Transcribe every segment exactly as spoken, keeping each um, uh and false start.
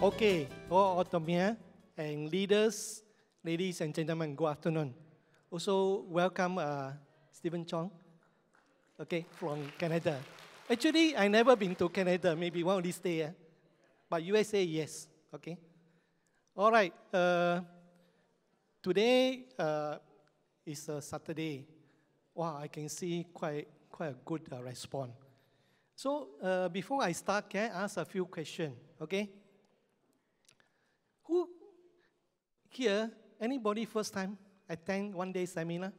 Okay, all Atomy and leaders, ladies and gentlemen, good afternoon. Also, welcome uh, Stephen Chong, okay, from Canada. Actually, I never been to Canada, maybe one of these days, eh? But U S A, yes, okay. All right, uh, today uh, is a Saturday. Wow, I can see quite, quite a good uh, response. So uh, before I start, can I ask a few questions, okay? Who here, anybody first time attend one day seminar?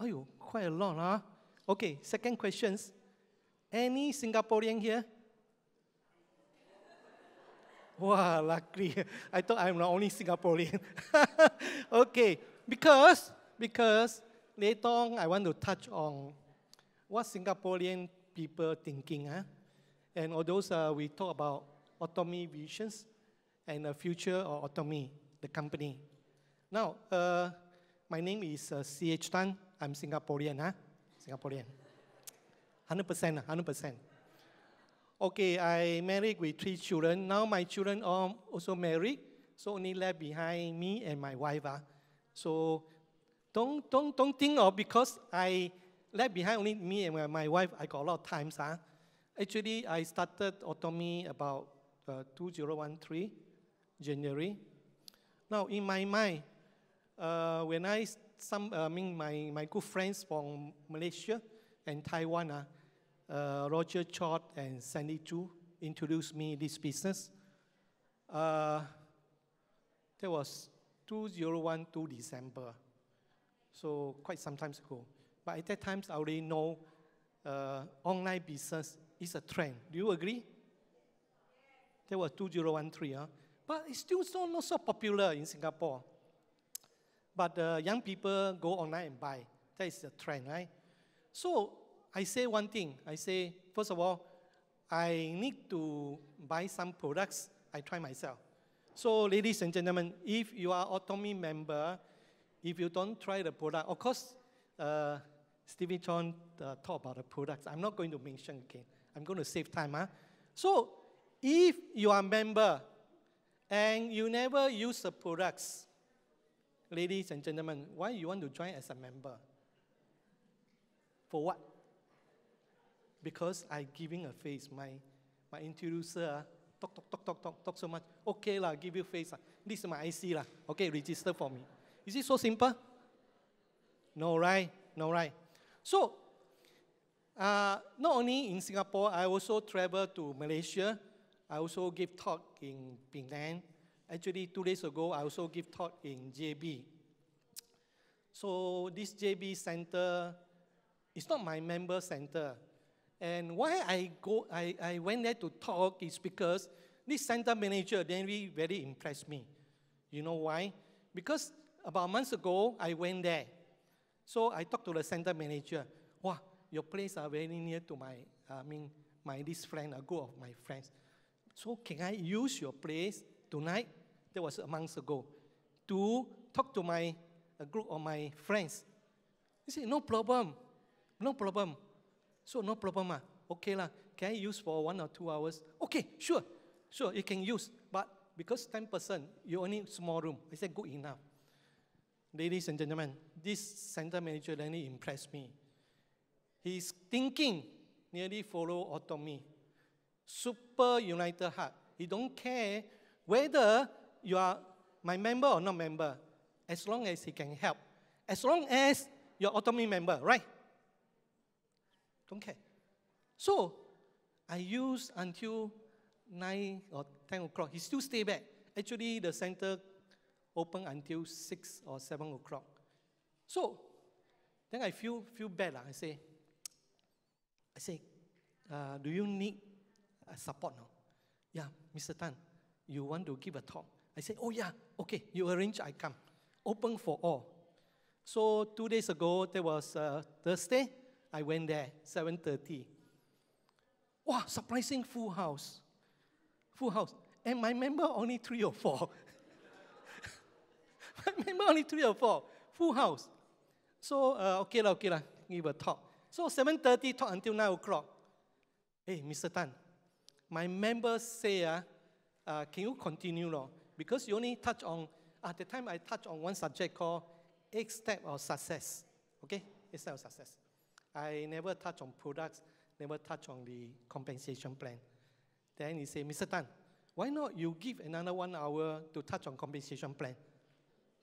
Oh, quite a lot, huh? Okay, second questions. Any Singaporean here? Wow, luckily. I thought I'm the only Singaporean. Okay, because, because later on I want to touch on what Singaporean people thinking, huh? And all those uh, we talk about Atomy visions and the future of Atomy, the company. Now, uh, my name is uh, C H Tan. I'm Singaporean, huh? Singaporean. one hundred percent, one hundred percent. Okay, I married with three children. Now my children are also married, so only left behind me and my wife. Huh? So don't, don't, don't think of because I left behind only me and my wife, I got a lot of times. Huh? Actually, I started Atomy about uh, two thousand thirteen, January. Now, in my mind, uh, when I some, uh, I mean, my, my good friends from Malaysia and Taiwan, uh, uh, Roger Chaud and Sandy Chu introduced me this business. Uh, that was two thousand twelve December, so quite some time ago. But at that time, I already know uh, online business is a trend. Do you agree? That was two thousand thirteen, huh? But it's still so, not so popular in Singapore. But uh, young people go online and buy. That is the trend, right? So I say one thing. I say, first of all, I need to buy some products. I try myself. So ladies and gentlemen, if you are Atomy member, if you don't try the product, of course, uh, Stephen Chong uh, talked about the products. I'm not going to mention again. I'm going to save time. Huh? So if you are a member, and you never use the products, ladies and gentlemen, why you want to join as a member? For what? Because I giving a face. My, my introducer talk, talk, talk, talk, talk, talk so much. Okay lah, give you face lah. This is my I C lah. Okay, register for me. Is it so simple? No, right? No, right? So, uh, not only in Singapore, I also travel to Malaysia. I also give talk in Penang. Actually, two days ago, I also give talk in J B. So this J B center, it's not my member center. And why I go, I, I went there to talk is because this center manager, then really very impressed me. You know why? Because about months ago, I went there. So I talked to the center manager. Wow, your place are very near to my, I mean, my this friend, a group of my friends. So can I use your place tonight? That was a month ago. To talk to my a group of my friends. He said, no problem. No problem. So no problem. Ah. Okay, lah. Can I use for one or two hours? Okay, sure. Sure, you can use. But because ten percent, you only small room. I said, good enough. Ladies and gentlemen, this center manager really impressed me. He's thinking nearly follow Atomy. Super united heart. He don't care whether you are my member or not member, as long as he can help. As long as you're Atomy member, right? Don't care. So I use until nine or ten o'clock. He still stay back. Actually, the center open until six or seven o'clock. So then I feel, feel bad. I say, I say, uh, do you need Uh, support now. Yeah, Mister Tan, you want to give a talk? I said, oh yeah, okay, you arrange, I come. Open for all. So two days ago, there was uh, Thursday, I went there, seven thirty. Wow, surprising full house. Full house. And my member only three or four. My member only three or four. Full house. So, uh, okay lah, okay lah, give a talk. So seven thirty, talk until nine o'clock. Hey, Mister Tan, my members say, uh, uh, can you continue? Lor? Because you only touch on, at the time I touched on one subject called eight step of success. Okay, eight step of success. I never touch on products, never touch on the compensation plan. Then he said, Mister Tan, why not you give another one hour to touch on compensation plan?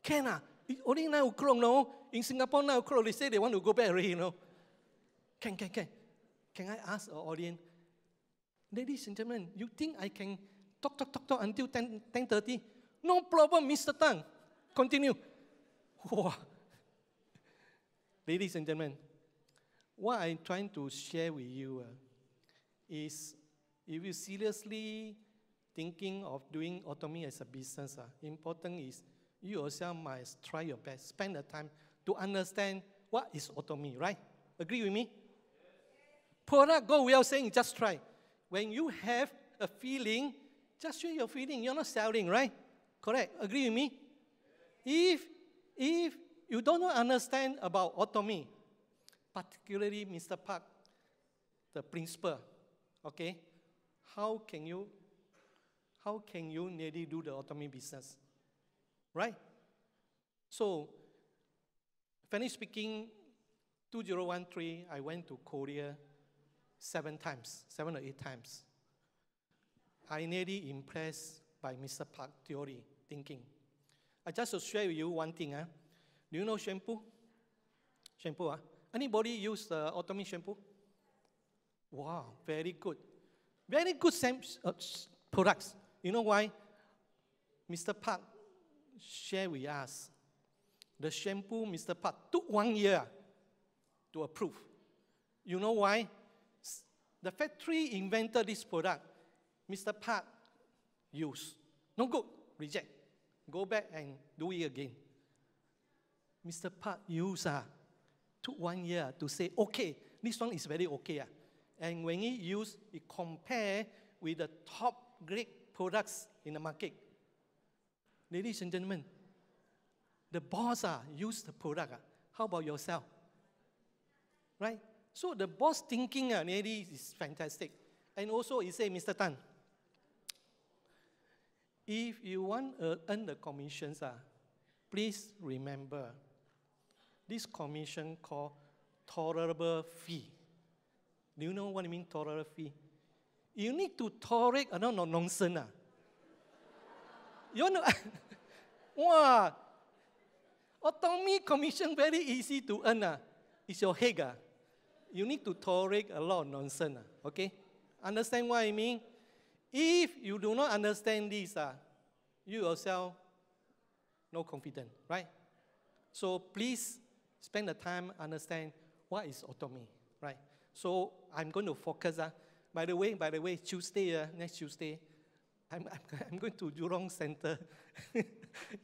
Can ah? It's only nine o'clock, no? In Singapore, nine o'clock, they say they want to go back already, you know? Can, can, can. Can I ask our audience? Ladies and gentlemen, you think I can talk, talk, talk, talk until ten thirty? No problem, Mister Tan. Continue. Wow. Ladies and gentlemen, what I'm trying to share with you uh, is if you seriously thinking of doing autonomy as a business, uh, important is you yourself must try your best, spend the time to understand what is autonomy, right? Agree with me? Yes. Product go without saying, just try. When you have a feeling, just share your feeling. You're not selling, right? Correct. Agree with me? Yes. If, if you don't understand about autonomy, particularly Mister Park, the principal, okay, how can you, how can you nearly do the autonomy business, right? So, finished speaking, two thousand thirteen, I went to Korea seven times, seven or eight times. I nearly impressed by Mister Park's theory, thinking. I just will share with you one thing. Huh? Do you know shampoo? Shampoo, huh? Anybody use the uh, Atomy shampoo? Wow, very good. Very good uh, products. You know why? Mister Park shared with us. The shampoo Mister Park took one year to approve. You know why? The factory invented this product. Mister Park used. No good, reject. Go back and do it again. Mister Park used. Uh, took one year to say, okay, this one is very okay. Uh. And when he used, he compared with the top great products in the market. Ladies and gentlemen, the boss uh, used the product. Uh. How about yourself? Right? So the boss thinking uh, really is fantastic. And also he said, Mister Tan, if you want to uh, earn the commissions, uh, please remember, this commission called tolerable fee. Do you know what I mean, tolerable fee? You need to tolerate a lot of nonsense. Ah. You know, wow, autonomy commission very easy to earn. Ah. It's your head. Ah. You need to tolerate a lot of nonsense. Ah. Okay? Understand what I mean? If you do not understand this, ah, you yourself no confident, right? So please, spend the time, understand what is autonomy, right? So I'm going to focus. Uh, by the way, by the way, Tuesday, uh, next Tuesday, I'm, I'm, I'm going to Jurong Center.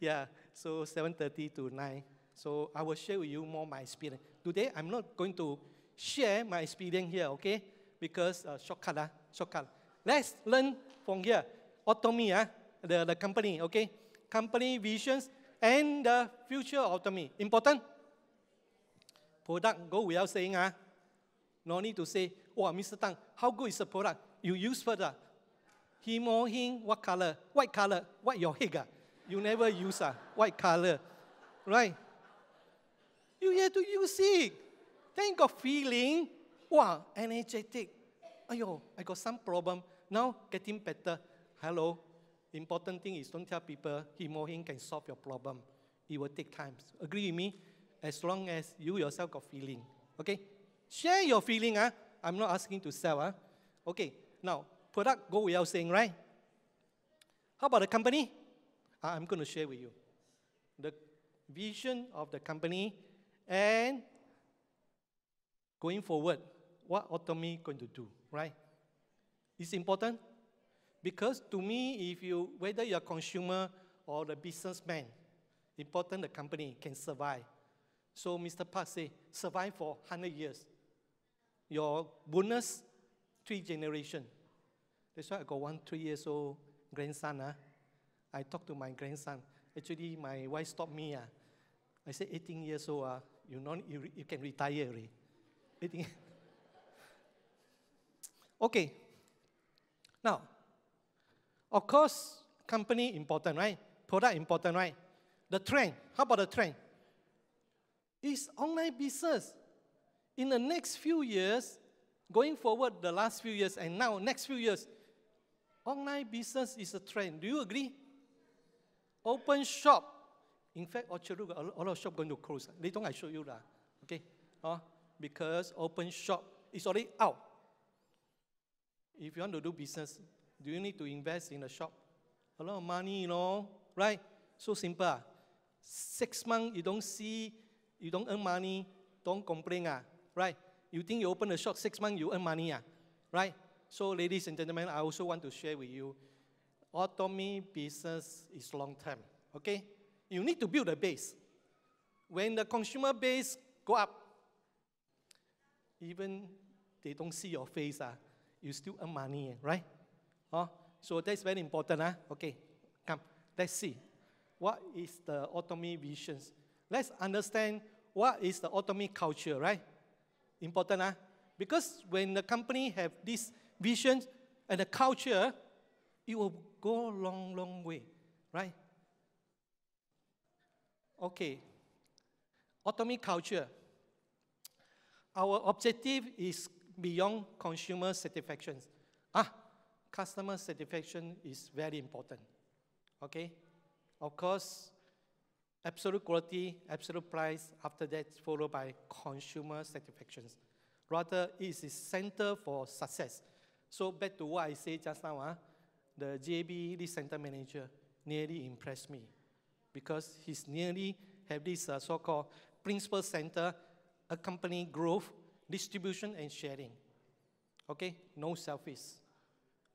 Yeah, so seven thirty to nine. So I will share with you more my experience. Today, I'm not going to share my experience here, okay? Because uh, shortcut, uh, shortcut. Let's learn from here. Autonomy, uh, the, the company, okay? Company visions and the future autonomy. Important? Product, go without saying, ah. No need to say, oh, Mister Tan, how good is the product? You use further. HemoHIM, what color? White color. What your head? Ah? You never use ah. White color. Right? You have to use it. Then you got feeling, wow, energetic. Ayo, I got some problem. Now getting better. Hello. Important thing is don't tell people HemoHIM can solve your problem. It will take time. Agree with me? As long as you yourself got feeling, okay? Share your feeling, huh? I'm not asking to sell, huh? Okay, now, product go without saying, right? How about the company? I'm going to share with you the vision of the company and going forward, what Atomy going to do, right? It's important because to me, if you, whether you're a consumer or the businessman, important the company can survive. So Mister Park say, survive for one hundred years. Your bonus, three generations. That's why I got one three-year-old grandson. Huh? I talked to my grandson. Actually, my wife stopped me. Huh? I said, eighteen years old, uh, you, know, you, you can retire already. eighteen. Okay. Now, of course, company important, right? Product important, right? The trend, how about the trend? It's online business. In the next few years, going forward the last few years and now next few years, online business is a trend. Do you agree? Open shop. In fact, Orchard Road, a lot of shops going to close. Later on I show you that. Okay? Uh, because open shop is already out. If you want to do business, do you need to invest in a shop? A lot of money, you know, right? So simple. Uh. Six months you don't see, you don't earn money, don't complain, uh, right? You think you open a shop, six months you earn money, uh, right? So ladies and gentlemen, I also want to share with you, Atomy business is long term, okay? You need to build a base. When the consumer base go up, even they don't see your face, uh, you still earn money, right? Uh, so that's very important. Uh. Okay, come, let's see. What is the Atomy visions? Let's understand what is the Atomy culture, right? Important, huh? Because when the company have this vision and the culture, it will go a long, long way, right? Okay, Atomy culture. Our objective is beyond consumer satisfaction. Ah, customer satisfaction is very important, okay? Of course, absolute quality, absolute price, after that followed by consumer satisfaction. Rather, it is center for success. So back to what I said just now, huh? The J B, the center manager, nearly impressed me because he's nearly have this uh, so-called principal center, accompany growth, distribution, and sharing. Okay, no selfish,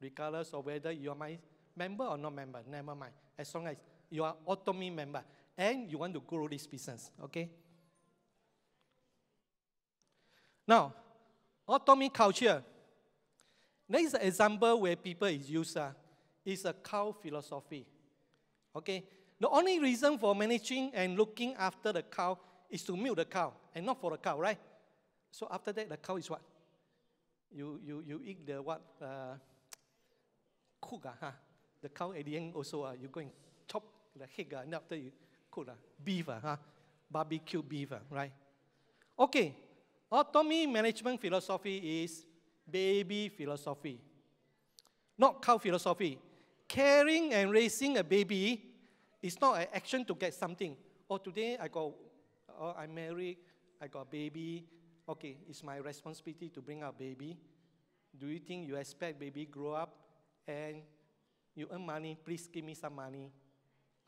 regardless of whether you are my member or not member, never mind. As long as you are Atomy member, and you want to grow this business, okay? Now, Atomy culture. There is an example where people is used. Uh, it's a cow philosophy, okay? The only reason for managing and looking after the cow is to milk the cow, and not for the cow, right? So after that, the cow is what? You, you, you eat the what? Uh, cook, uh, huh? The cow at the end also, uh, you go and chop the head, uh, and after you, beef, uh, huh? Barbecue beef, uh, right? Okay, Atomy management philosophy is baby philosophy, not cow philosophy. Caring and raising a baby is not an action to get something. Oh, today I got, oh, I'm married, I got a baby. Okay, it's my responsibility to bring out baby. Do you think you expect baby grow up and you earn money, please give me some money?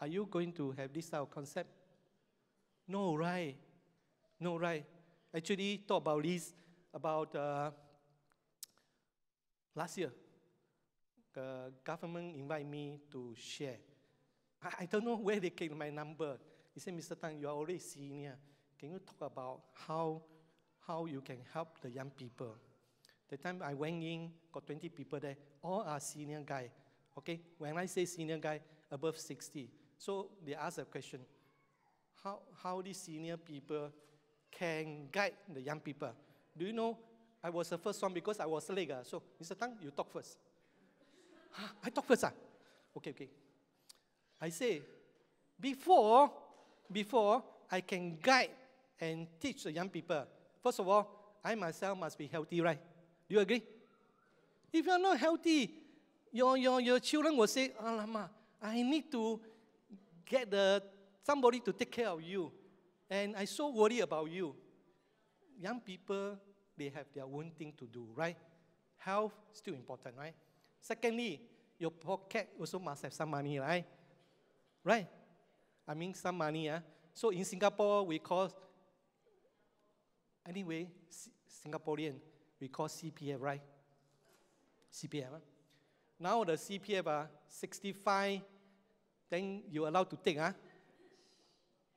Are you going to have this type of concept? No, right? No, right? Actually, talk about this about uh, last year. The government invited me to share. I, I don't know where they came my number. He said, Mister Tan, you are already senior. Can you talk about how, how you can help the young people? The time I went in, got twenty people there. All are senior guy. Okay? When I say senior guy, above sixty. So they ask a question, how, how these senior people can guide the young people? Do you know, I was the first one because I was late. Uh, so, Mister Tang, you talk first. Huh, I talk first? Uh? Okay, okay. I say, before, before I can guide and teach the young people, first of all, I myself must be healthy, right? Do you agree? If you're not healthy, your, your, your children will say, Alamak, I need to get the, somebody to take care of you. And I'm so worried about you. Young people, they have their own thing to do, right? Health is still important, right? Secondly, your pocket also must have some money, right? Right? I mean, some money. Uh. So in Singapore, we call, anyway, C Singaporean, we call C P F, right? C P F. Uh. Now the C P F uh, sixty-five, then you're allowed to take. Huh?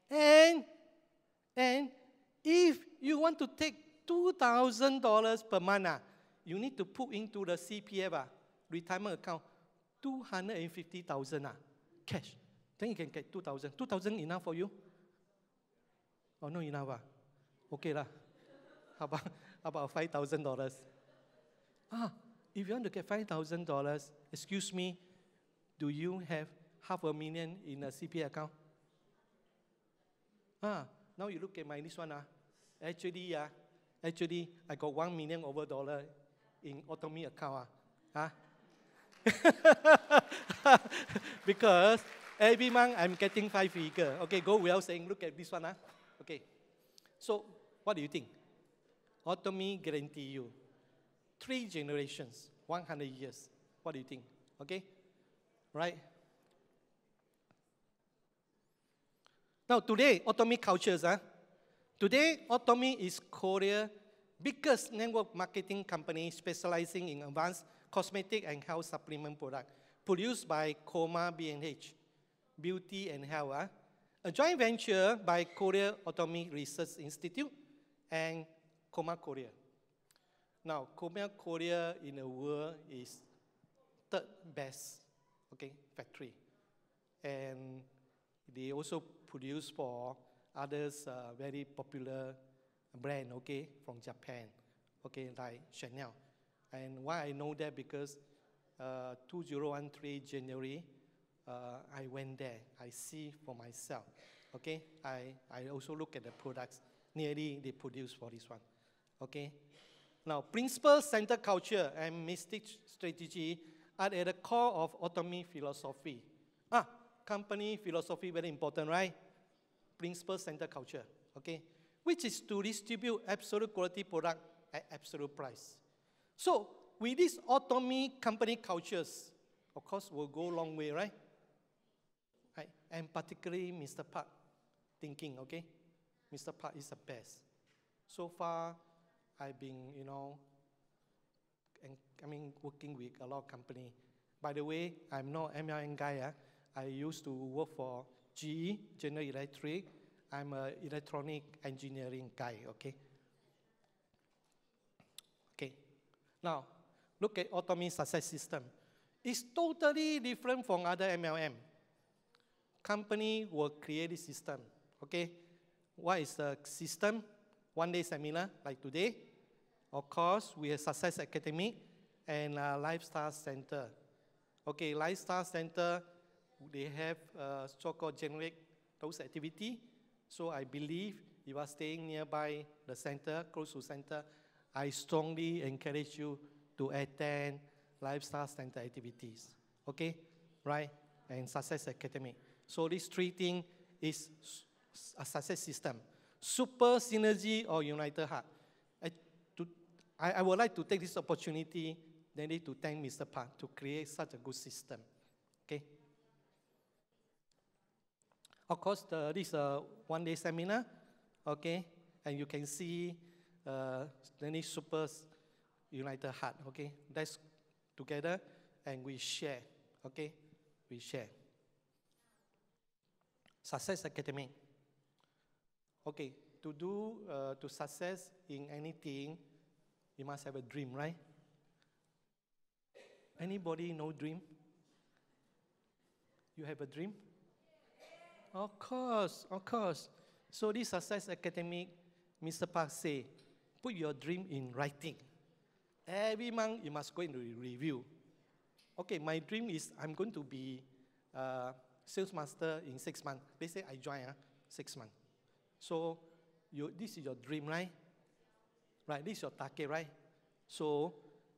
And, and if you want to take two thousand dollars per month, uh, you need to put into the C P F uh, retirement account two hundred fifty thousand dollars uh, cash. Then you can get two thousand dollars. two thousand dollars enough for you? Oh, no enough. Uh? Okay, lah. How about, how about five thousand dollars? Ah, if you want to get five thousand dollars, excuse me, do you have half a million in a C P F account? Ah, now you look at my this one. Ah. Actually, ah, actually, I got one million over dollar in Atomy account. Ah. Ah. Because every month I'm getting five figure. Okay, go without saying, look at this one. Ah. Okay. So what do you think? Atomy guarantee you three generations, one hundred years. What do you think? Okay? Right? Now today, Atomy cultures. Huh? Today, Atomy is Korea's biggest network marketing company specializing in advanced cosmetic and health supplement products produced by Koma B and H, Beauty and Health. Huh? A joint venture by Korea Atomy Research Institute and Koma Korea. Now, Koma Korea in the world is third best, okay, factory. And they also produce for others uh, very popular brand, okay, from Japan, okay, like Chanel. And why I know that because uh, two thousand thirteen January, uh, I went there. I see for myself, okay. I, I also look at the products nearly they produce for this one, okay. Now, principle center culture and mystic strategy are at the core of Atomy philosophy. Ah, company philosophy, very important, right? Principle center culture, okay? Which is to distribute absolute quality product at absolute price. So, with this Atomy company cultures, of course, will go a long way, right? Right? And particularly Mister Park thinking, okay? Mister Park is the best. So far, I've been, you know, and, I mean, working with a lot of company. By the way, I'm not M L M guy. Eh? I used to work for G E, General Electric. I'm an electronic engineering guy, okay? Okay. Now, look at Atomy success system. It's totally different from other M L M. Company will create a system, okay? What is the system? One-day seminar, like today. Of course, we have Success Academy and uh, Lifestyle Center. Okay, Lifestyle Center, they have uh, so-called generate those activity. So I believe you are staying nearby the center, close to center. I strongly encourage you to attend Lifestyle Center activities. Okay, right? And Success Academy. So this three thing is a success system. Super synergy or united heart. I, to, I, I would like to take this opportunity mainly to thank Mister Park to create such a good system. Okay. Of course, the, this is a one-day seminar. Okay, and you can see uh, many super united heart. Okay, that's together, and we share. Okay, we share. Success Academy. Okay, to do, uh, to success in anything, you must have a dream, right? Anybody know dream? You have a dream? Of course, of course. So this Success Academy, Mister Park say, put your dream in writing. Every month, you must go into review. Okay, my dream is I'm going to be uh, sales master in six months. They say I join, huh? six months. So, you, this is your dream, right? Right, this is your target, right? So,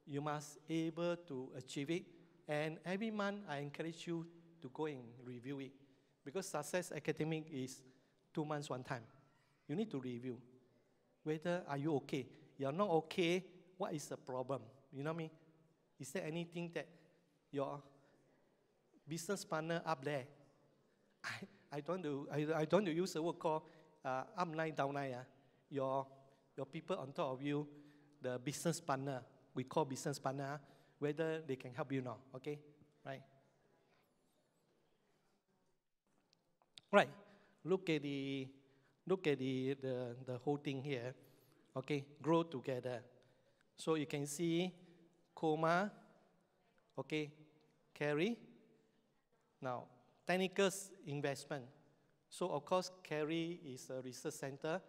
you must be able to achieve it. And every month, I encourage you to go and review it. Because Success Academic is two months, one time. You need to review. Whether are you okay? You're not okay, what is the problem? You know what I mean? Is there anything that your business partner up there? I, I, don't, do, I, I don't do use a word called Uh, upline, downline, uh, your, your people on top of you, the business partner, we call business partner, whether they can help you now, okay? Right. Right. Look at the, look at the, the, the whole thing here, okay? Grow together. So you can see Koma, okay, Kaeri. Now, technical investment. So, of course, Kaeri is a research center.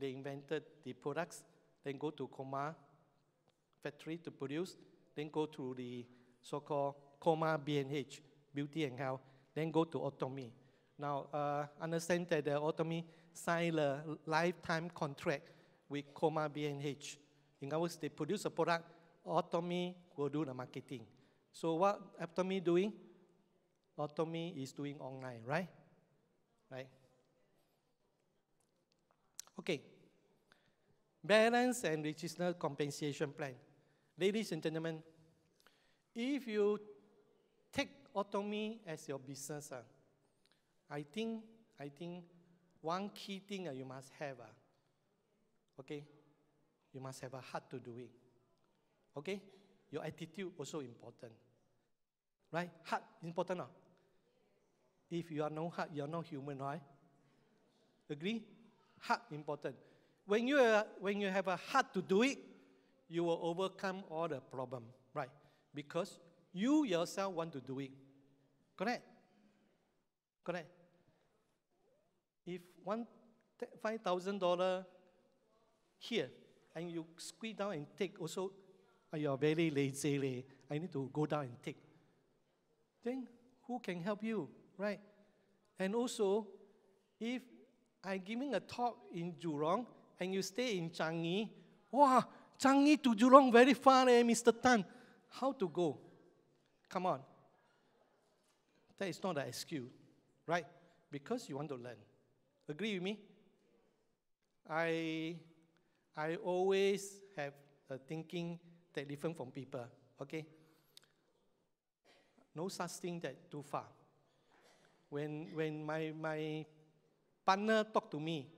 They invented the products, then go to Koma factory to produce, then go to the so-called Koma B and H, Beauty and Health, then go to Atomy. Now, uh, understand that the Atomy signed a lifetime contract with Koma B and H. In other words, they produce a product, Atomy will do the marketing. So what Atomy doing? Atomy is doing online, right? Right. Okay. Balance and regional compensation plan. Ladies and gentlemen, if you take Atomy as your business, uh, I think I think one key thing that you must have, uh, okay, you must have a heart to do it. Okay, your attitude also important, right? Heart important, or? If you are no heart, you are not human, right? Agree? Heart important. When you are, when you have a heart to do it, you will overcome all the problem, right? Because you yourself want to do it. Correct? Correct. If one five thousand dollar here, and you squeeze down and take, also you are very lazy. I need to go down and take. Then who can help you, right? And also, if I'm giving a talk in Jurong and you stay in Changi, wow, Changi to Jurong very far, eh, Mister Tan. How to go? Come on. That is not an excuse, right? Because you want to learn. Agree with me? I, I always have a thinking that different from people, okay? No such thing that too far. When, when my, my partner talked to me,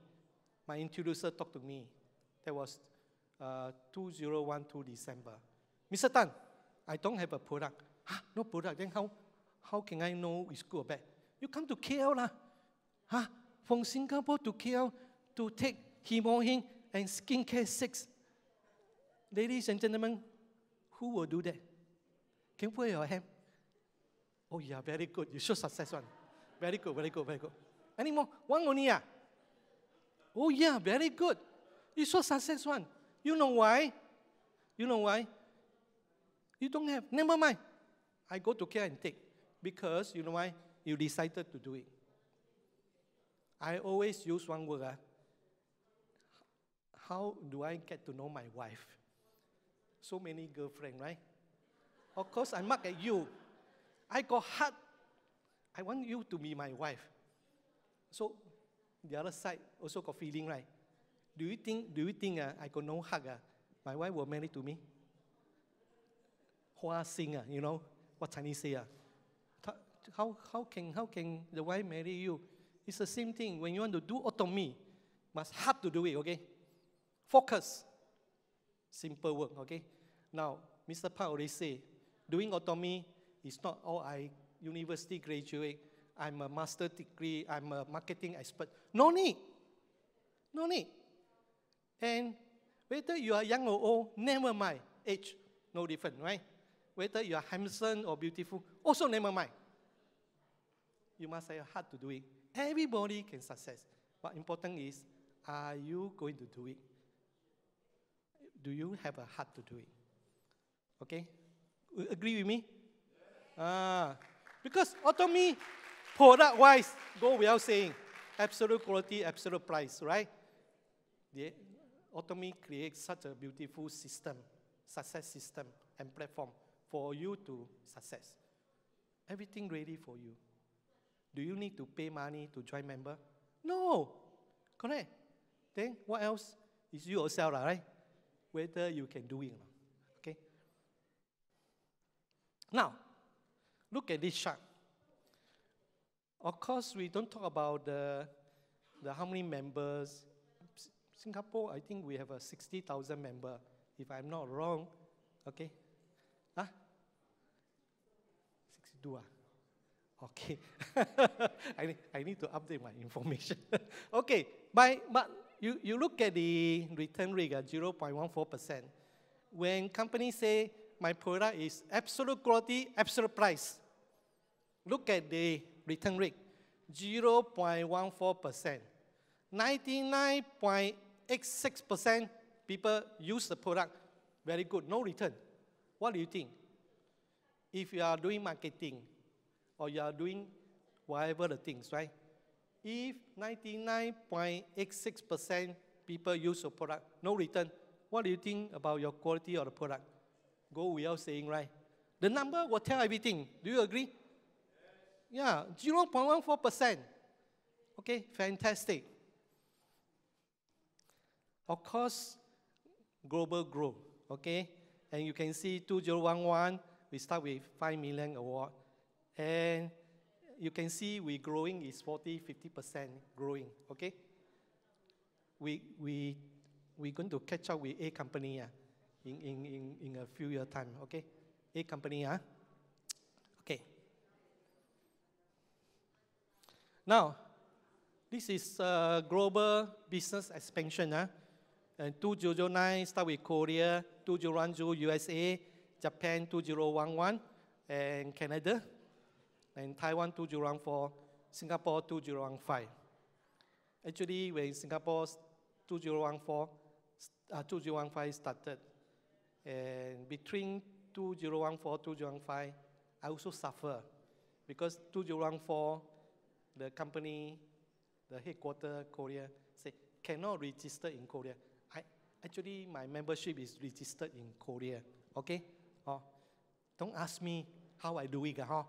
my introducer talked to me, that was uh, two thousand twelve December. Mister Tan, I don't have a product. Huh? No product, then how, how can I know it's good or bad? You come to K L lah. Huh? From Singapore to K L to take HemoHIM and Skincare six. Ladies and gentlemen, who will do that? Can you put your hand? Oh yeah, very good. You should success one. Very good, very good, very good. Any more? One only ah? Oh yeah, very good. You should success one. You know why? You know why? You don't have. Never mind. I go to care and take. Because you know why? You decided to do it. I always use one word. Ah. How do I get to know my wife? So many girlfriends, right? Of course, I mark at you. I got heart. I want you to be my wife. So the other side also got feeling, right? Do you think? Do you think? Uh, I got no heart. Uh, my wife will marry to me. Hua Sing, uh, you know what Chinese say. Uh, how how can how can the wife marry you? It's the same thing. When you want to do Atomy, must have to do it. Okay, focus. Simple work. Okay. Now, Mister Park already say, doing Atomy. It's not, oh, I university graduate, I'm a master's degree, I'm a marketing expert. No need. No need. And whether you are young or old, never mind. Age, no different, right? Whether you are handsome or beautiful, also never mind. You must have a heart to do it. Everybody can success. But important is, are you going to do it? Do you have a heart to do it? Okay? Agree with me? Ah, because Atomy, product-wise, go without saying, absolute quality, absolute price, right? The Atomy creates such a beautiful system, success system, and platform for you to success. Everything ready for you. Do you need to pay money to join member? No, correct. Then what else is you yourself, right? Whether you can do it or not, okay? Now, look at this chart. Of course, we don't talk about the, the how many members. Singapore, I think we have a sixty thousand member, if I'm not wrong. Okay? Huh? sixty-two, ah? Okay. I, need, I need to update my information. Okay, by, but you, you look at the return rate at zero point one four percent. When companies say, my product is absolute quality, absolute price. Look at the return rate, zero point one four percent. ninety-nine point eight six percent people use the product, very good, no return. What do you think? If you are doing marketing, or you are doing whatever the things, right? If ninety-nine point eight six percent people use your product, no return, what do you think about your quality of the product? Go without saying, right? The number will tell everything. Do you agree? Yes. Yeah, zero point one four percent. Okay, fantastic. Of course, global growth, okay? And you can see two thousand eleven, we start with five million award. And you can see we're growing is forty, fifty percent growing, okay? We, we, we're going to catch up with a company yeah, in, in, in, in a few years' time, okay? A company, huh? Okay. Now, this is uh, global business expansion, huh? And two thousand nine start with Korea, two thousand ten U S A, Japan two thousand eleven, and Canada, and Taiwan two thousand fourteen, Singapore two thousand five. Actually, when Singapore two thousand fourteen, uh, two thousand fifteen started, and between two thousand fourteen, two thousand five, I also suffer because two thousand fourteen, the company, the headquarters Korea, say cannot register in Korea. I actually my membership is registered in Korea. Okay, oh, don't ask me how I do it, huh?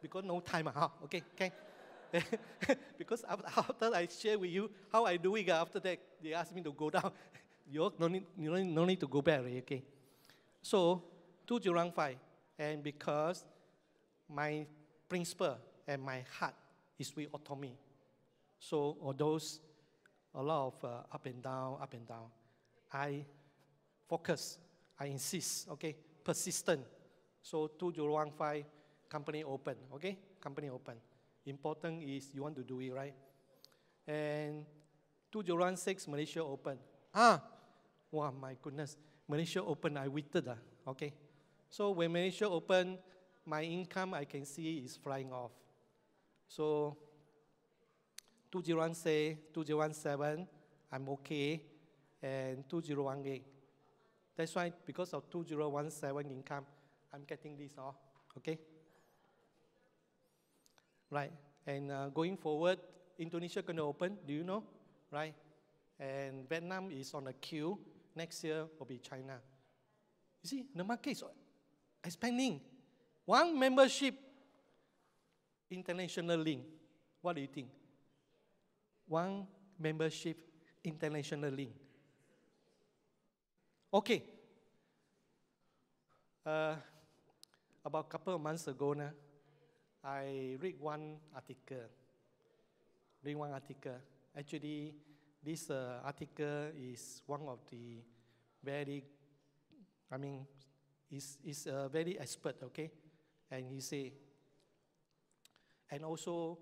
Because no time, huh? Okay, okay. Because after I share with you how I do it, after that they ask me to go down. You no need, you no need to go back, okay? So. two thousand five, and because my principle and my heart is with Atomy, so although a lot of uh, up and down, up and down, I focus, I insist, okay, persistent. So two thousand fifteen, company open, okay, company open. Important is you want to do it right. And two thousand sixteen, Malaysia open. Ah, wow, my goodness, Malaysia open. I waited, uh, okay. So when Malaysia opened, my income I can see is flying off. So two thousand seventeen, I'm okay, and two thousand eighteen. That's why because of two thousand seventeen income, I'm getting this off, okay? Right, and uh, going forward, Indonesia gonna open, do you know, right? And Vietnam is on the queue, next year will be China. You see, the market is expanding. One membership, international link. What do you think? One membership, international link. Okay. Uh, about a couple of months ago, now, I read one article. Read one article. Actually, this uh, article is one of the very, I mean, He's, he's a very expert, okay? And he say, and also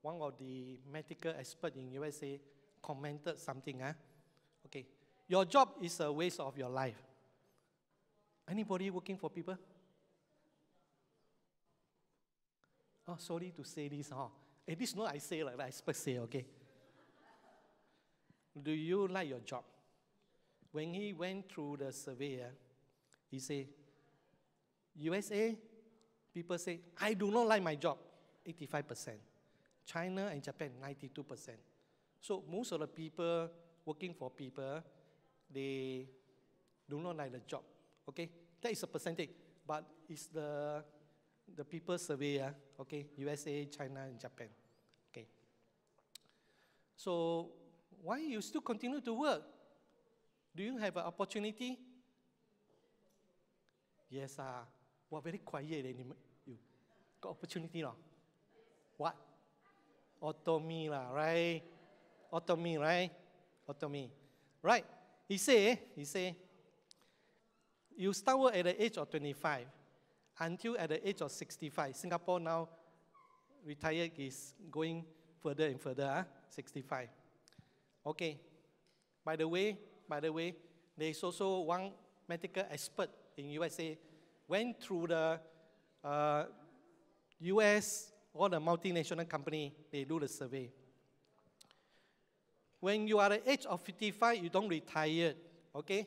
one of the medical experts in U S A commented something, huh? Okay, your job is a waste of your life. Anybody working for people? Oh, sorry to say this, huh? At least not I say like that, expert say, okay? Do you like your job? When he went through the survey, uh, he say, U S A, people say, I do not like my job, eighty-five percent. China and Japan, ninety-two percent. So most of the people working for people, they do not like the job, okay? That is a percentage, but it's the, the people survey, okay? U S A, China, and Japan, okay? So why you still continue to work? Do you have an opportunity? Yes, ah. Uh, well, very quiet. Then you got opportunity, no? What? Atomy, lah, right? Atomy, right? Atomy, right? He say, he say, you start work at the age of twenty-five, until at the age of sixty-five. Singapore now retired is going further and further, huh? sixty-five. Okay. By the way, by the way, there is also one medical expert in U S A, went through the uh, U S, all the multinational company, they do the survey. When you are the age of fifty-five, you don't retire, okay?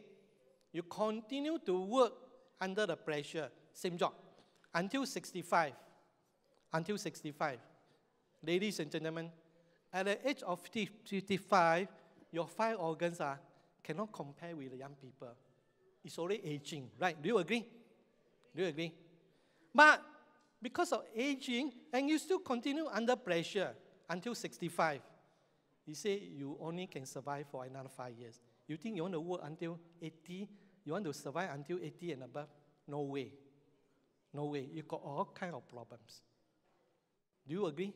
You continue to work under the pressure, same job, until sixty-five. Until sixty-five. Ladies and gentlemen, at the age of fifty-five, your five organs are cannot compare with the young people. It's already aging, right? Do you agree? Do you agree? But because of aging, and you still continue under pressure until sixty-five, you say you only can survive for another five years. You think you want to work until eighty? You want to survive until eighty and above? No way. No way. You got all kinds of problems. Do you agree?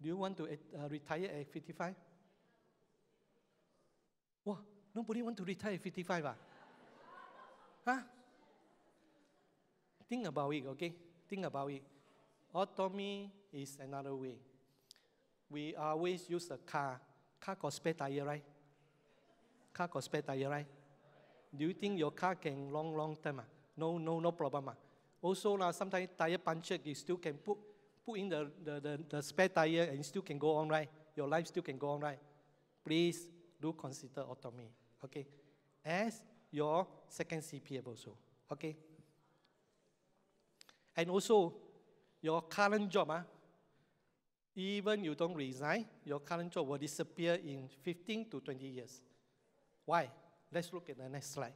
Do you want to uh, retire at fifty-five? What? Nobody want to retire at fifty-five? Ah? Huh? Think about it, okay? Think about it. Autonomy is another way. We always use a car. Car got spare tire, right? Car got spare tire, right? Do you think your car can long, long time? Ah? No, no, no problem. Ah? Also, uh, sometimes tire puncture, you still can put, put in the, the, the, the spare tire and you still can go on, right? Your life still can go on, right? Please do consider autonomy, okay? As your second C P F also, okay? And also, your current job, ah, even you don't resign, your current job will disappear in fifteen to twenty years. Why? Let's look at the next slide.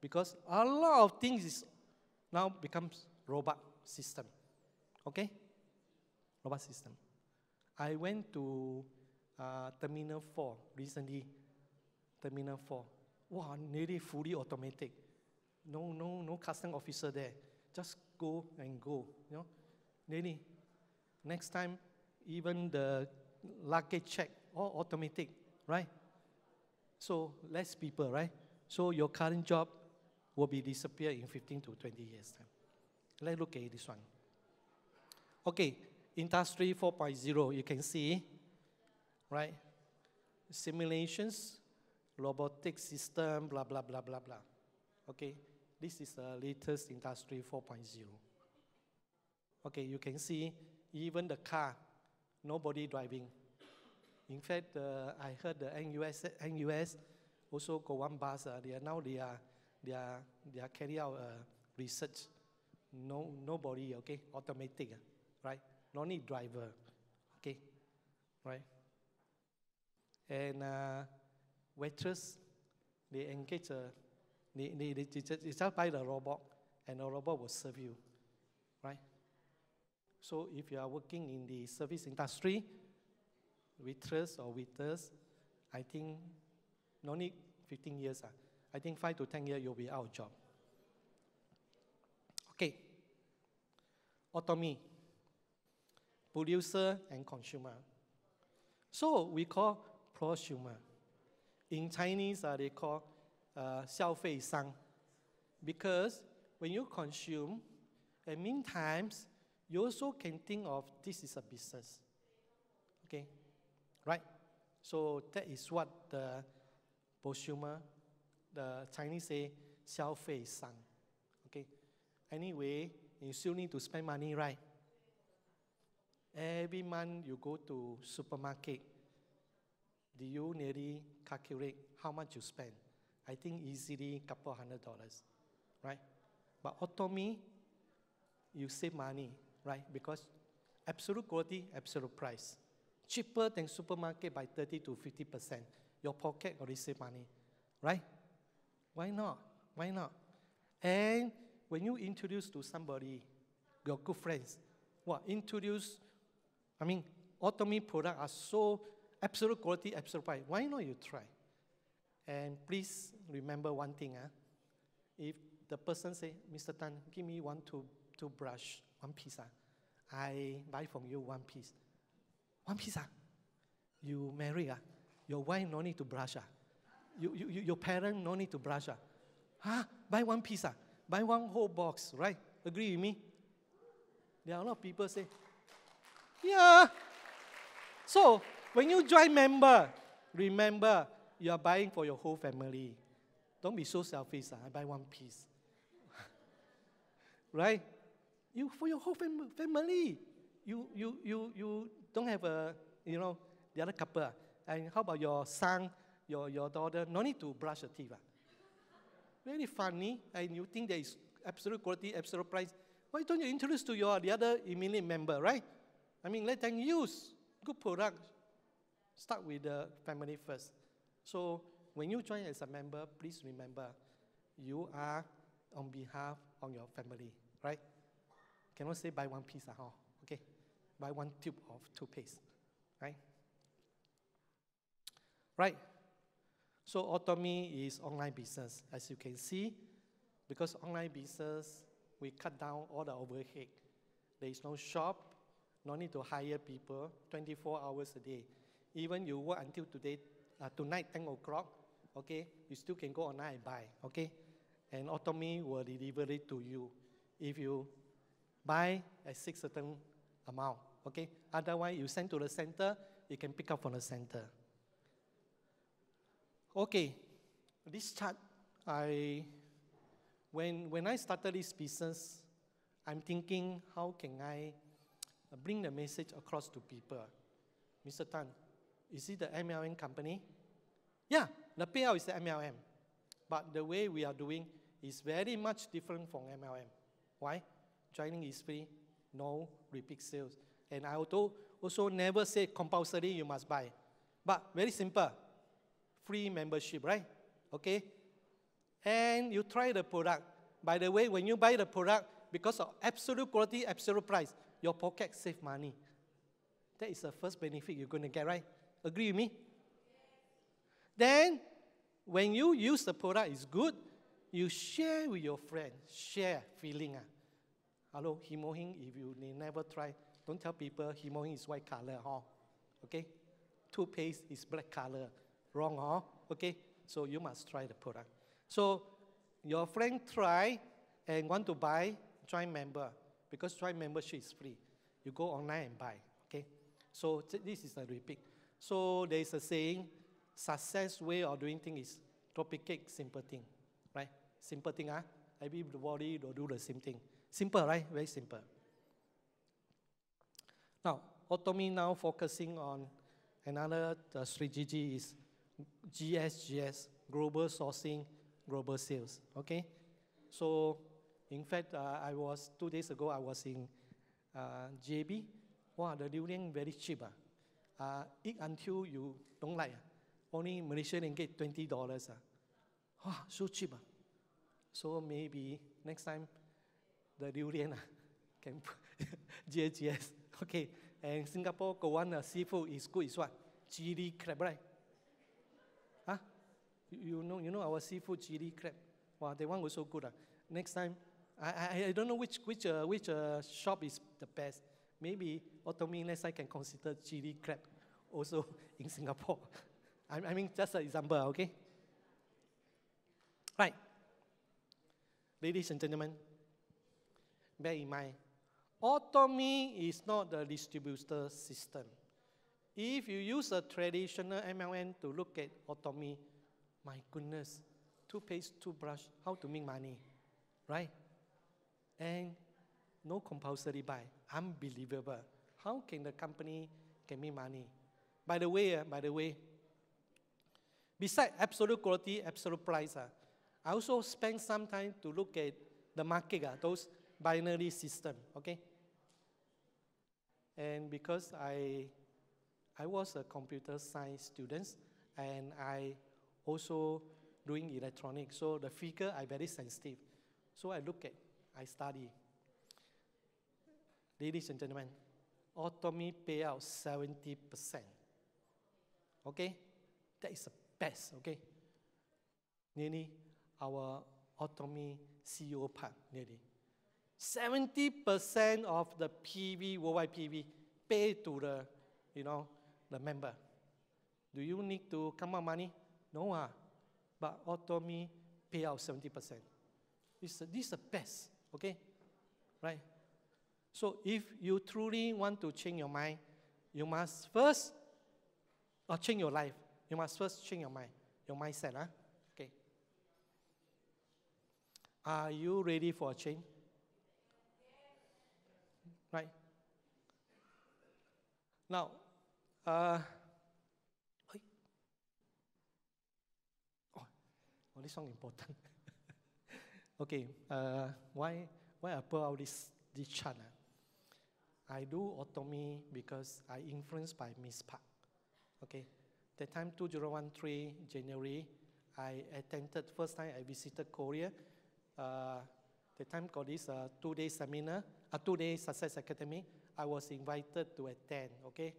Because a lot of things is now becomes robot system, okay? Robot system. I went to uh, Terminal four recently, Terminal four. Wow, nearly fully automatic. No, no, no customs officer there. Just go and go, you know? Nearly. Next time, even the luggage check, all automatic, right? So less people, right? So your current job will be disappear in fifteen to twenty years time. Let's look at this one. Okay, Industry four point oh, you can see, right? Simulations, robotic system, blah, blah, blah, blah, blah. Okay, this is the latest Industry four point oh. Okay, you can see even the car, nobody driving. In fact, uh, I heard the N U S also got one bus, uh, they are now they are They are, they are carrying out uh, research. No, nobody, okay? Automatic, right? No need driver, okay? Right? And uh, waitress, they engage, a, they, they, they, they, just, they just buy the robot, and the robot will serve you, right? So if you are working in the service industry, waitress or waiters, I think no need fifteen years. Uh, I think five to ten years, you'll be out of job. Okay. Autonomy. Producer and consumer. So we call prosumer. In Chinese, uh, they call uh, 消费商. Because when you consume, in meantime, you also can think of this is a business. Okay? Right? So that is what the prosumer, the Chinese say, 消费商. Okay. Anyway, you still need to spend money, right? Every month you go to supermarket, do you nearly calculate how much you spend? I think easily couple hundred dollars, right? But autonomy, you save money, right? Because absolute quality, absolute price. Cheaper than supermarket by thirty to fifty percent. Your pocket already save money, right? Why not? Why not? And when you introduce to somebody, your good friends, what, introduce, I mean, Atomy products are so absolute quality, absolute price. Why not you try? And please remember one thing. Huh? If the person say, Mister Tan, give me one to toothbrush, one piece. Huh? I buy from you one piece. One piece? Huh? You marry? Huh? Your wife no need to brush? Huh? You, you, your parents, no need to brush. Ah. Huh? Buy one piece. Ah. Buy one whole box, right? Agree with me? There are a lot of people say, yeah. So, when you join member, remember, you are buying for your whole family. Don't be so selfish. Ah. I buy one piece. Right? You, for your whole fam family. You, you, you, you don't have a, you know, the other couple. Ah. And how about your son? Your, your daughter, no need to brush her teeth. Ah. very funny, and you think there is absolute quality, absolute price. Why don't you introduce to your the other immediate member, right? I mean, let them use good product. Start with the family first. So when you join as a member, please remember, you are on behalf of your family, right? Cannot say buy one piece, huh? Okay, buy one tube of toothpaste, right? Right. So Atomy is online business, as you can see, because online business, we cut down all the overhead. There is no shop, no need to hire people, twenty-four hours a day. Even you work until today, uh, tonight, ten o'clock, okay, you still can go online and buy, okay? And Atomy will deliver it to you if you buy a six certain amount, okay? Otherwise, you send to the center, you can pick up from the center. Okay, this chart, I, when, when I started this business, I'm thinking, how can I bring the message across to people? Mister Tan, is it the M L M company? Yeah, the payout is the M L M. But the way we are doing is very much different from M L M. Why? Joining is free, no repeat sales. And I also, also never say compulsory you must buy. But very simple, free membership, right? Okay? And you try the product. By the way, when you buy the product, because of absolute quality, absolute price, your pocket save money. That is the first benefit you're going to get, right? Agree with me? Yes. Then, when you use the product, it's good, you share with your friends. Share feeling. Ah. Hello, HemoHIM, if you never try, don't tell people HemoHIM is white color, huh? Okay? Toothpaste is black color. Wrong, huh? Okay? So you must try the product. So your friend try and want to buy, join member, because join membership is free. You go online and buy, okay? So this is a repeat. So there is a saying, success way of doing things is topic cake, simple thing, right? Simple thing, huh? Everybody will do the same thing. Simple, right? Very simple. Now, Atomy now focusing on another uh, strategy is G S G S, Global Sourcing, Global Sales, okay? So, in fact, uh, I was, two days ago, I was in uh, J B. Wow, the durian very cheap. Uh. Uh, eat until you don't like. Uh. Only Malaysian ringgit twenty dollars. Uh. Wow, so cheap. Uh. So maybe next time, the durian uh, can G S G S. Okay, and Singapore, go on, uh, seafood is good, is what? Chili crab, right? Huh? You know, you know our seafood chili crab. Wow, that one was so good. Uh. Next time, I, I, I don't know which, which, uh, which uh, shop is the best. Maybe Atomy next I can consider chili crab also in Singapore. I, I mean, just an example, okay? Right. Ladies and gentlemen, bear in mind, Atomy is not the distributor system. If you use a traditional M L M to look at Atomy, my goodness, toothpaste, toothbrush, how to make money, right? And no compulsory buy. Unbelievable. How can the company can make money? By the way, uh, by the way, besides absolute quality, absolute price, uh, I also spend some time to look at the market, uh, those binary system, okay? And because I, I was a computer science student, and I also doing electronics, so the figure I very sensitive. So I look at, I study. Ladies and gentlemen, Atomy payout seventy percent. Okay? That is the best, okay? Nearly our Atomy C E O part, nearly. seventy percent of the P V, worldwide P V, pay to the, you know, the member. Do you need to come up money? No, ah. But Atomy payout seventy percent. This is the best, okay? Right? So if you truly want to change your mind, you must first, or change your life, you must first change your mind, your mindset. Huh? Okay. Are you ready for a change? Right. Now, uh, oh, oh, this one important. Okay, uh, why why I pull out this this chart? Uh? I do Atomy because I influenced by Miss Park. Okay, that time two thousand thirteen January, I attended first time I visited Korea. Uh, that time got this uh, two day seminar, a uh, two day success academy. I was invited to attend. Okay,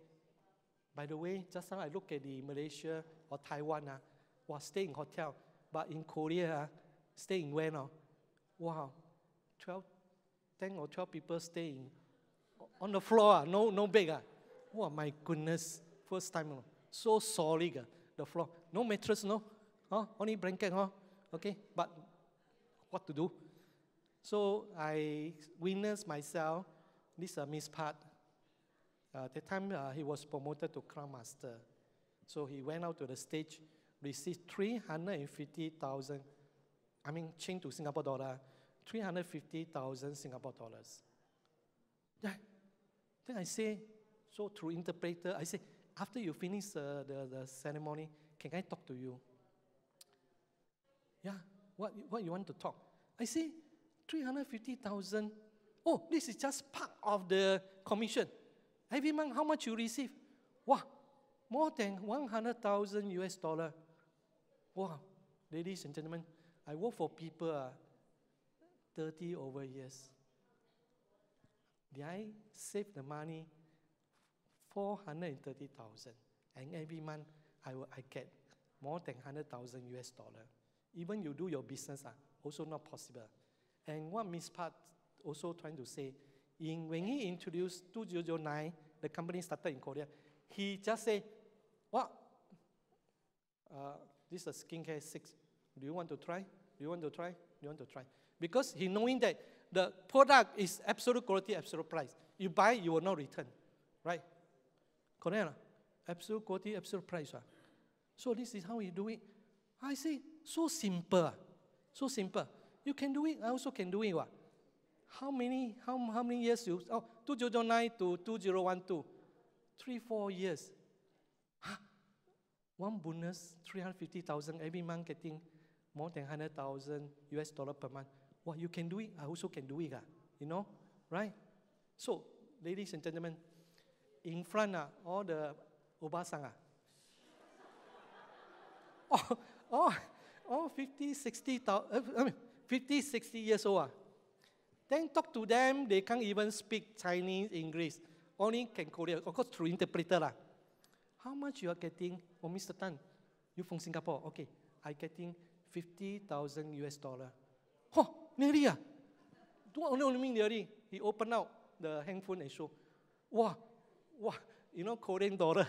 by the way, just now I look at the Malaysia or Taiwan. Uh, was stay in hotel, but in Korea, uh, stay in where now? Wow, twelve, ten or twelve people staying on the floor, no, no bed. Uh. Oh my goodness, first time, uh, so solid, uh, the floor. No mattress, no, huh? Only blanket, huh? Okay, but what to do? So I witnessed myself, this uh, Miss Park. Uh, at the time, uh, he was promoted to Crown Master. So he went out to the stage, received three hundred fifty thousand, I mean, change to Singapore dollar, three hundred fifty thousand Singapore dollars. Yeah. Then I say, so through interpreter, I say, after you finish uh, the, the ceremony, can I talk to you? Yeah, what, what you want to talk? I say, three hundred fifty thousand. Oh, this is just part of the commission. Every month, how much you receive? Wow, more than one hundred thousand U S dollar. Wow, ladies and gentlemen, I work for people uh, thirty over years. Did I save the money? four hundred thirty thousand. And every month, I, will, I get more than one hundred thousand U S dollar. Even you do your business, uh, also not possible. And what Miss Park also trying to say, in, when he introduced two thousand nine, the company started in Korea, he just said, what? Uh, this is skincare six. Do you want to try? Do you want to try? Do you want to try? Because he knowing that the product is absolute quality, absolute price. You buy, you will not return, right? Correct? Absolute quality, absolute price. So this is how you do it. I say, so simple, so simple. You can do it, I also can do it. How many, how, how many years you, oh, two thousand nine to two thousand twelve, three, four years. One bonus, three hundred fifty thousand every month, getting more than one hundred thousand U S dollar per month. Well, you can do it, I also can do it, you know, right? So, ladies and gentlemen, in front, uh, all the Obasan, uh, all, all, all fifty, sixty years old, uh, then talk to them, they can't even speak Chinese, English, only can Korean, of course, through interpreter. Uh. How much you are getting? Oh, Mister Tan, you from Singapore, okay, I getting fifty thousand U S dollar. Oh, nearly ah. Don't only mean nearly. He opened out the handphone and show. Wow, wow, you know Korean dollar.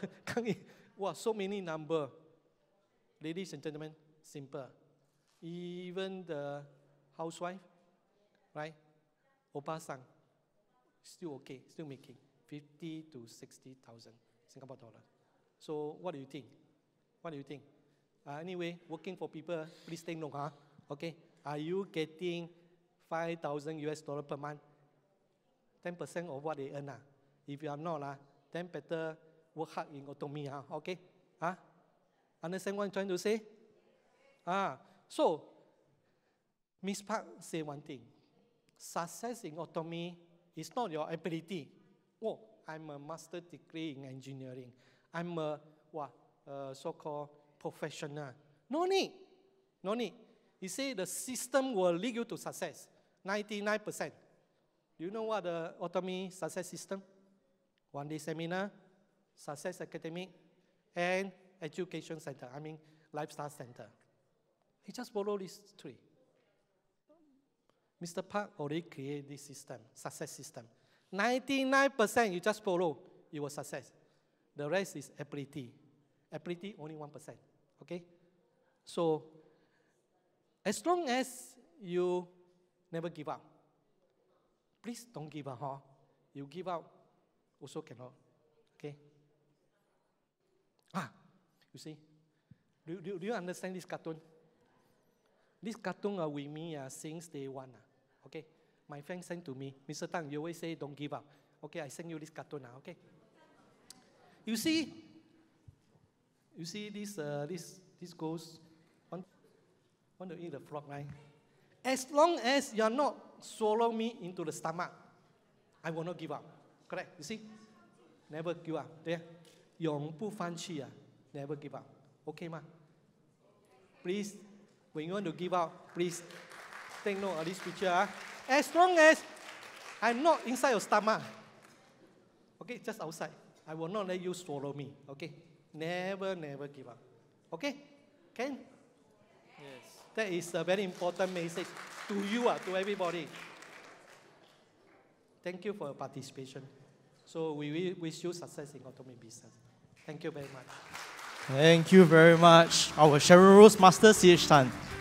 Wow, so many number. Ladies and gentlemen, simple. Even the housewife, right? Opa-san, still okay, still making fifty to sixty thousand Singapore dollar. So what do you think? What do you think? Uh, anyway, working for people, please take note, huh? Okay. Are you getting five thousand U S dollar per month? ten percent of what they earn. Uh. If you are not, uh, then better work hard in Atomy. Uh, okay? Huh? Understand what I'm trying to say? Ah, so, Miss Park said one thing. Success in Atomy is not your ability. Oh, I'm a master's degree in engineering. I'm a what, uh, so-called professional. No need. No need. He said the system will lead you to success, ninety-nine percent. Do you know what the Atomy success system? One day seminar, success academic, and education center, I mean lifestyle center. He just followed these three. Mister Park already created this system, success system. ninety-nine percent you just follow, you will success. The rest is ability. Ability only one percent, okay? So, as long as you never give up, please don't give up. Huh? You give up, also cannot. Okay. Ah, you see, do do, do you understand this cartoon? This cartoon are with me uh, since day one. Uh, okay, my friend sent to me, Mister Tang, you always say don't give up. Okay, I send you this cartoon now. Uh, okay. You see, you see this uh, this this goes. Want to eat the frog, right? as long as you are not swallow me into the stomach, I will not give up. Correct? You see? Never give up. There. Yong pu fan chi, never give up. Okay, ma? Please, when you want to give up, please take note of this picture. Ah. As long as I'm not inside your stomach, okay, just outside, I will not let you swallow me. Okay? Never, never give up. Okay? Can? Yes. That is a very important message to you, uh, to everybody. Thank you for your participation. So we will wish you success in Atomy business. Thank you very much. Thank you very much, our Sharon Rose Master C H Tan.